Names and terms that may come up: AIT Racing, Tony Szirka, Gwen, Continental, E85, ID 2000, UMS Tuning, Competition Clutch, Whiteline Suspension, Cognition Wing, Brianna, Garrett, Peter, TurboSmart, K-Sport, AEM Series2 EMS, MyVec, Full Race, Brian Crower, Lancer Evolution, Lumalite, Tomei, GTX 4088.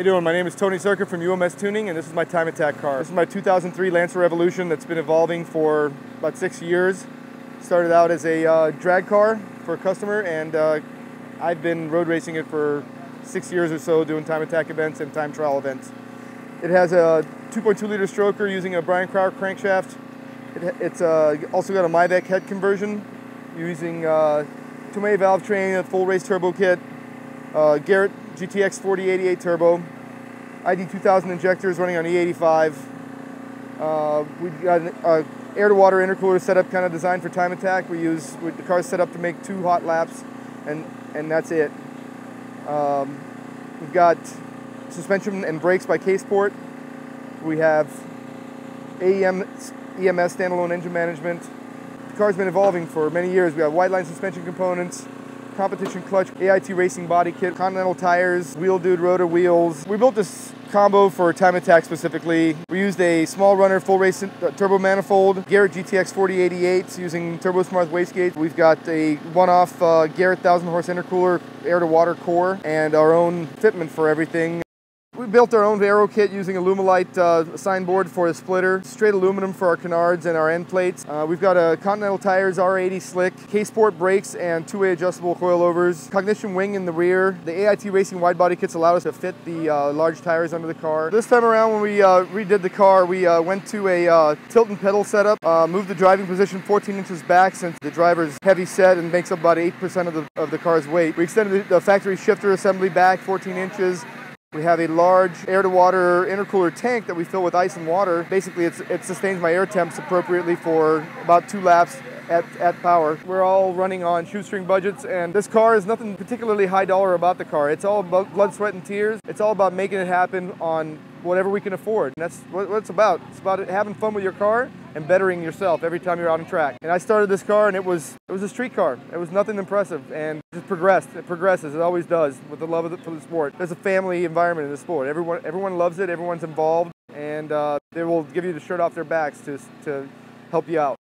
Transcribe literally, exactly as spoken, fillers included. you doing? My name is Tony Szirka from U M S Tuning, and this is my time attack car. This is my two thousand three Lancer Evolution that's been evolving for about six years. Started out as a uh, drag car for a customer, and uh, I've been road racing it for six years or so, doing time attack events and time trial events. It has a two point two liter stroker using a Brian Crower crankshaft. It, it's uh, also got a MyVec head conversion using uh, Tomei valve train, a full race turbo kit, uh, Garrett G T X forty eighty-eight turbo, I D two thousand injectors running on E eighty-five. Uh, we've got an uh, air-to-water intercooler setup kind of designed for time attack. We use we, the car's set up to make two hot laps, and, and that's it. Um, we've got suspension and brakes by K-Sport. We have A E M E M S standalone engine management. The car's been evolving for many years. We have Whiteline Suspension components, Competition Clutch, A I T Racing body kit, Continental tires, wheel dude rotor wheels. We built this combo for time attack specifically. We used a small runner full race turbo manifold, Garrett G T X forty eighty-eight using TurboSmart wastegate. We've got a one-off uh, Garrett one thousand horse intercooler, air-to-water core, and our own fitment for everything. We built our own aero kit using a Lumalite uh, signboard for the splitter, straight aluminum for our canards and our end plates. Uh, we've got a Continental tires, R eighty slick, K-Sport brakes and two-way adjustable coilovers, Cognition Wing in the rear. The A I T Racing wide body kits allow us to fit the uh, large tires under the car. This time around when we uh, redid the car, we uh, went to a uh, tilt and pedal setup, uh, moved the driving position fourteen inches back since the driver's heavy set and makes up about eight percent of the, of the car's weight. We extended the factory shifter assembly back fourteen inches. We have a large air-to-water intercooler tank that we fill with ice and water. Basically, it's, it sustains my air temps appropriately for about two laps at, at power. We're all running on shoestring budgets, and this car is nothing particularly high dollar about the car. It's all about blood, sweat, and tears. It's all about making it happen on whatever we can afford. And that's what it's about. It's about having fun with your car and bettering yourself every time you're out on track. And I started this car, and it was it was a street car. It was nothing impressive, and it just progressed. It progresses. It always does with the love of the, for the sport. There's a family environment in the sport. Everyone everyone loves it. Everyone's involved, and uh, they will give you the shirt off their backs to to help you out.